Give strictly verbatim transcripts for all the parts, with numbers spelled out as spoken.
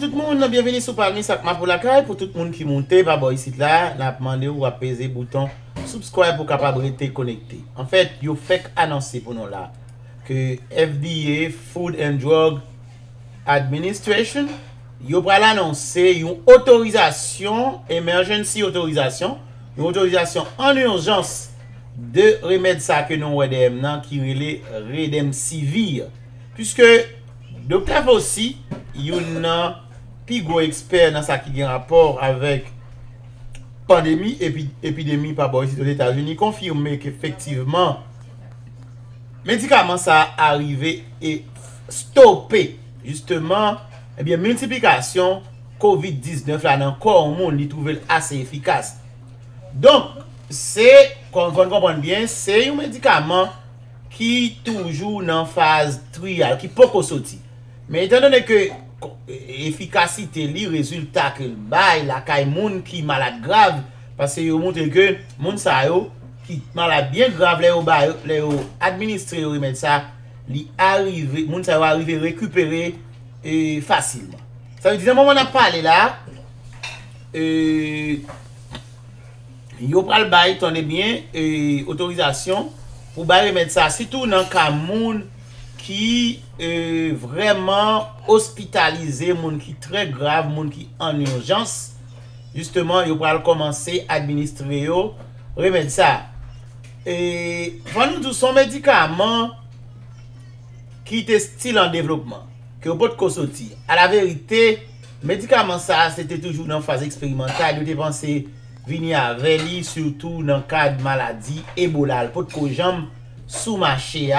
tout le monde, bienvenue sur Palmi Sakma pour la caille. Pour tout le monde qui monte, pas bon ici là, n'a demandé ou apaiser le bouton subscribe pour capable rester connecté. En fait, yo fait annoncer pour nous là que F D A, Food and Drug Administration, yo pral annoncer une autorisation, emergency autorisation, une autorisation en urgence de remède ça que nous redem nan qui relé Remdesivir. Puisque docteur Fauci yon nan pi gros expert dans ça qui gen rapport avec pandémie et puis épidémie par rapport aux États-Unis confirme qu'effectivement médicament ça arrivé et stoppé justement eh bien multiplication COVID dix-neuf là dans corps monde li trouvé assez efficace. Donc c'est qu'on comprend bien, c'est un médicament qui toujours dans phase trial, qui peut pas sortir. Mais étant donné que efficacité li résultat que bail la kay moun qui malade grave parce que yo montre que moun sa yo qui malade bien grave les bail les administrer remède ça li arrivé moun sa yo arrivé récupérer et facilement. Ça veut dire moment on a parlé là euh yo pral bay tonne bien et autorisation pour bay remettre ça surtout dans ka moun qui est vraiment hospitalisé, moun qui très grave, moun qui en urgence. Justement, yo pral commencer administrer yo remettre ça. Et nous tout son médicament qui était style en développement que pas de sortir. À la vérité, médicament ça c'était toujours dans phase expérimentale, yo dépensé vini avec lui surtout dans cadre maladie Ebola pour que jam sous marché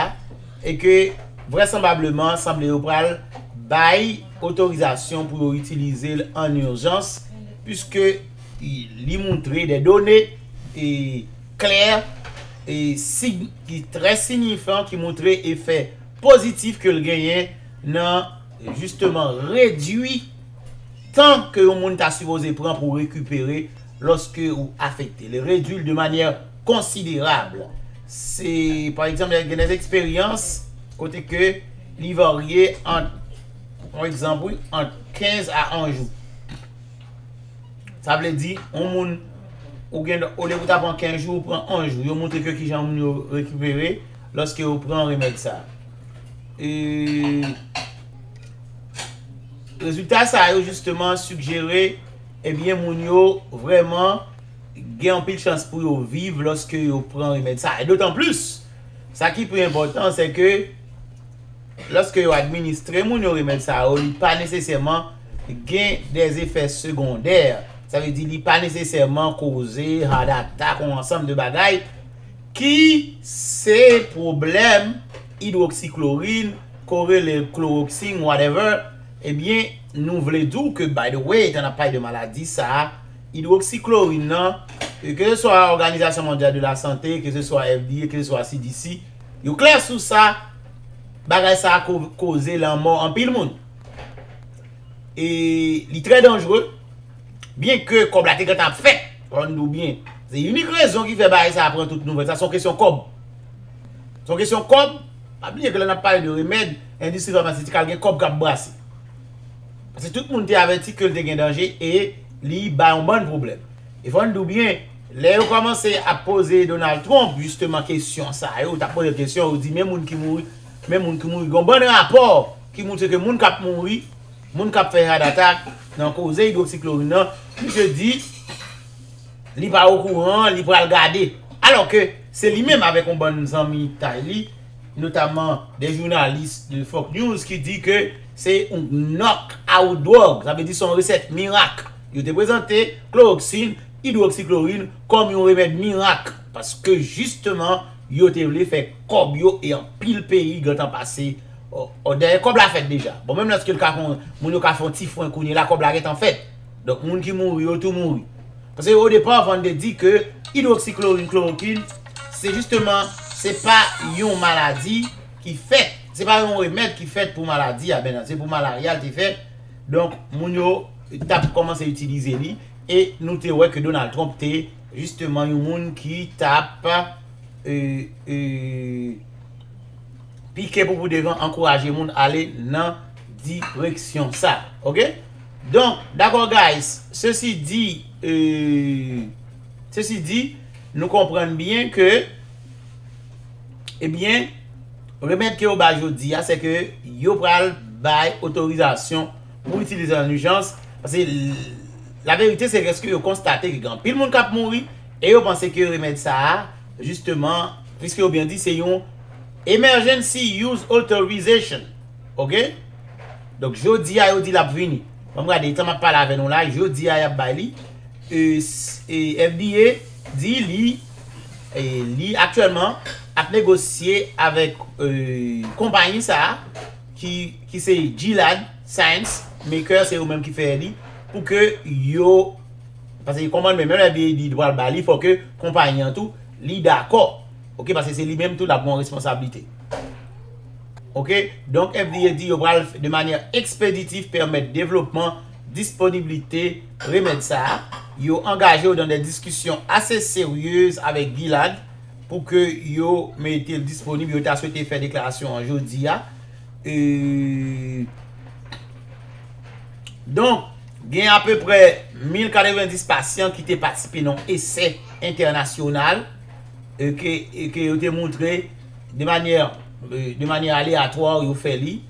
et que vraisemblablement semble au pral bail autorisation pour utiliser en urgence puisque il lui montrer des données et claires et signes qui très signifiants qui montrer effet positif que le gagnant non justement réduit tant que le monde t'a supposé prendre pour récupérer lorsque ou affecté, les réduit de manière considérable. C'est par exemple il y a des expériences côté que les varier en par exemple entre quinze à un jour. Ça veut dire on moun ou gen au lieu t'a prend quinze jours prend un jour, yo montre que qui gens récupérer lorsque on prend remède ça. Et résultat ça a justement suggéré eh bien, moun yo vraiment gen en pile chance pour yo vivre lorsque yo prend remède ça. Et d'autant plus, ça qui est important, c'est que lorsque yo administre moun yo remède ça, yo li pas nécessairement gen des effets secondaires. Ça veut dire li pas nécessairement causer heart attack ou ensemble de bagaille qui c'est problème hydroxychlorine, corrélé chloroxine, whatever. Eh bien, nous voulons dire que, by the way, on n'a pas de maladie, ça, hydroxychloroquine, que ce soit l'Organisation mondiale de la santé, que ce soit F D A, que ce soit C D C, vous clair sur ça, ça a causé la mort en pile monde. Et il est très dangereux, bien que, comme la technique a fait, on nous bien, c'est une raison qui fait ça après toute nouvelle, ça, c'est une question comme. C'est une question comme, pas bien que l'on n'a pas de remède, l'industrie pharmaceutique a un comme qui a brassé. Parce que tout le monde est averti que le dégât danger et il y a un bon problème. Et vous nous bien, là vous commencez à poser Donald Trump justement question ça. Vous posez la question, vous dites, même les gens qui mourent, même les gens qui mourent, il y a un bon rapport qui montre que les gens qui mourent, les gens qui font une attaque, dans cause hydroxychloroquine, je dis, il n'est pas au courant, il va le garder. Alors que c'est lui-même avec un bon ami Thaïli, notamment des journalistes de Fox News qui disent que c'est un knock-out drug, ça veut dire son recette miracle. Il te présenté chloroxine, hydroxychlorine comme un remède miracle. Parce que justement, il te voulait faire comme yo et en pile pays, quand on passé, comme la fête déjà. Bon, même lorsque le cas mon cas font tifon kouni la comme la fête en fait. Donc, moun qui mouri, yo tout mouri. Parce que au départ, on dit que hydroxychlorine, chloroquine, c'est justement, c'est pas une maladie qui fait. C'est pas un remède qui fait pour maladie, c'est pour malaria qui fait. Donc, Mounio tape commence à utiliser lui. Et nous te ouais que Donald Trump est justement un monde qui tape euh, euh, piqué pour vous devant encourager monde à aller dans la direction ça. Ok? Donc, d'accord, guys, ceci dit, euh, ceci dit, nous comprenons bien que, eh bien, remède que vous avez aujourd'hui, c'est que vous pral bail autorisation pour utiliser en urgence. Parce que la vérité, c'est que vous constatez que quand pile monde cap mourir, et vous pensez que remède ça, justement, puisque vous bien dit, c'est une emergency use authorization. Ok? Donc, je dis à vous, dit la venir. Bon, regardez, quand je parle avec nous là, je dis à Bali, et F D A dit li, et li actuellement a négocié avec euh, compagnie ça qui qui c'est Gilead Science, maker c'est eux même qui fait li pour que yo parce que commande même F D A dit doit Bali, faut que compagnie en tout li d'accord. OK, parce que c'est lui même tout la bonne responsabilité. OK, donc F D A dit de manière expéditive permettre développement, disponibilité, remettre ça. Ils ont engagé dans des discussions assez sérieuses avec Gilead pour que yo mettez disponible. Yo t'a souhaité faire déclaration en jeudi. Et donc, il y a à peu près mille quatre-vingt-dix patients qui ont participé dans essai international et qui ont été montrés de manière de manière aléatoire ou fait li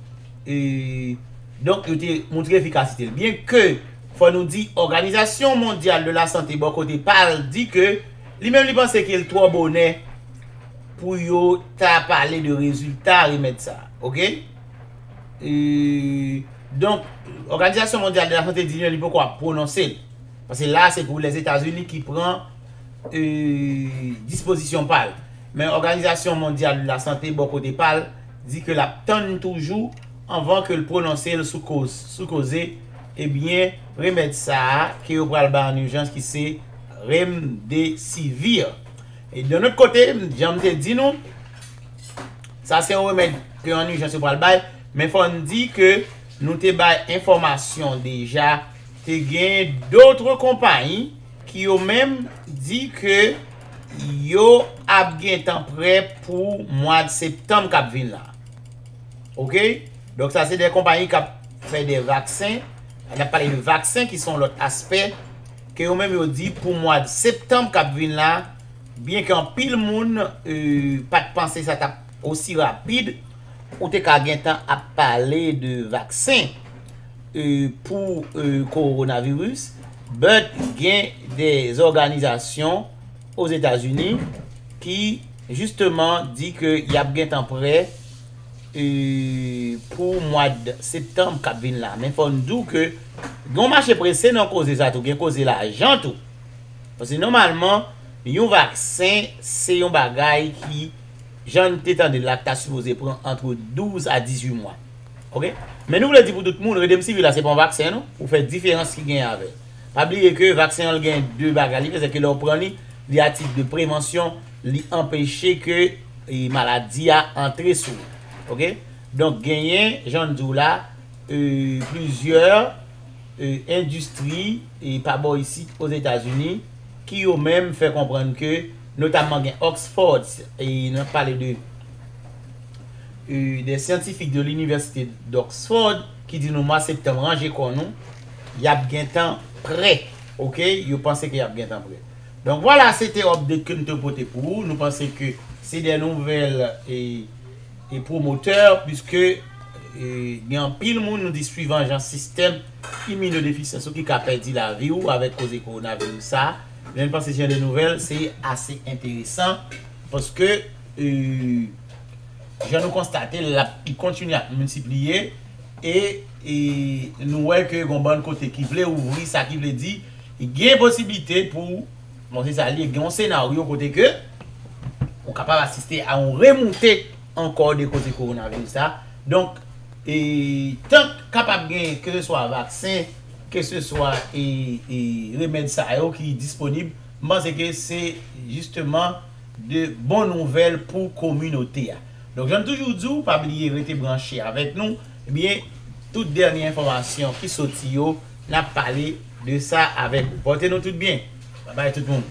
et donc il était montré efficacité bien que faut nous dire organisation mondiale de la santé bon côté parle dit que lui-même il pensait qu'il trois bonnet pour yo t'a parlé de résultats remettre ça. OK, et donc organisation mondiale de la santé dit il pourquoi prononcer parce que là c'est pour les États-Unis qui prend euh, disposition parle. Mais l'Organisation mondiale de la santé, beaucoup de parle, dit que la tonne toujours, avant que le prononcer le sous-cause, sous-causé, eh bien, remettre ça, qui est au bras en urgence, qui c'est Remdesivir. Et de notre côté, j'en te dis nous, ça c'est un remède qui est en urgence au bras le mais il faut nous dire que nous te bail information déjà, te gain d'autres compagnies qui ont même dit que yo a bien temps prêt pour mois de septembre cap vin là. OK? Donc ça c'est des compagnies qui fait des vaccins. On a parlé de vaccins qui sont l'autre aspect que eux même yo dit pour mois de septembre cap vin là, bien qu'en pile monde euh, pas de penser ça tape aussi rapide, on te ka gain temps à parler de vaccins euh, pour euh, coronavirus, but gain des organisations aux États-Unis qui justement dit que y a bien temps prêt euh, pour mois de septembre cap vin là mais faut nous dire que gon marché pressé non causer ça tout bien causer l'argent tout parce que normalement un vaccin c'est un bagage qui j'en t'étendais là tu as supposé prendre entre douze à dix-huit mois. OK, mais nous voulons dire pour tout le monde Remdesivir là c'est pas un vaccin non pour faire différence qui gagne avec pas oublier que vaccin il gagne deux bagages c'est que l'on prend ni il y a type de prévention, li empêcher que les maladies a entrer sous. OK? Donc gagner j'en dis là euh, plusieurs euh, industries et pas bon ici aux États-Unis qui ont même fait comprendre que notamment Oxford et on parle de euh, des scientifiques de l'université d'Oxford qui dit nous mois septembre ranger qu'on nous il y a bien temps prêt. OK, ils pensaient qu'il y a bien temps prêt. Donc voilà, c'était update que nous te portons pour vous. Nous pensons que c'est des nouvelles et, et promoteurs, puisque il y a un pile monde nous dit suivant un système immunodéficience qui a perdu la vie ou avec cause de coronavirus ça. Je pense que c'est des nouvelles, c'est assez intéressant parce que euh, je nous constate qu'il continue à multiplier et, et nous voyons que bon côté qui voulait ouvrir ça, qui voulait dire, il y a une possibilité pour bon, c'est ça, il y a un scénario côté que on est capable d'assister à une remontée encore de côté coronavirus. Donc, et, tant capable que ce soit vaccin, que ce soit et, et remède ça qui est disponible, moi c'est que c'est justement de bonnes nouvelles pour la communauté. Donc, j'aime toujours dire, pas oublier, rester branché avec nous. Eh bien, toute dernière information qui sortit, on a parlé de ça avec vous. Portez-nous tout bien. Bye bye tout le monde.